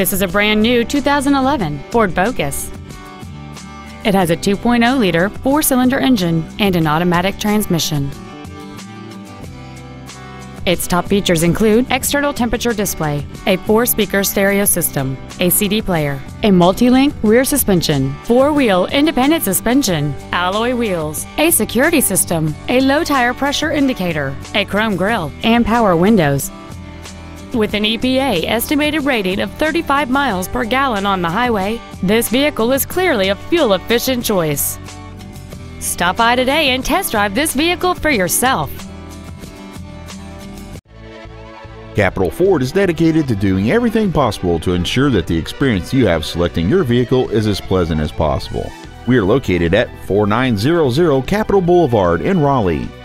This is a brand new 2011 Ford Focus. It has a 2.0-liter four-cylinder engine and an automatic transmission. Its top features include external temperature display, a four-speaker stereo system, a CD player, a multi-link rear suspension, four-wheel independent suspension, alloy wheels, a security system, a low tire pressure indicator, a chrome grille, and power windows. With an EPA estimated rating of 35 miles per gallon on the highway, this vehicle is clearly a fuel-efficient choice. Stop by today and test drive this vehicle for yourself. Capital Ford is dedicated to doing everything possible to ensure that the experience you have selecting your vehicle is as pleasant as possible. We are located at 4900 Capital Boulevard in Raleigh.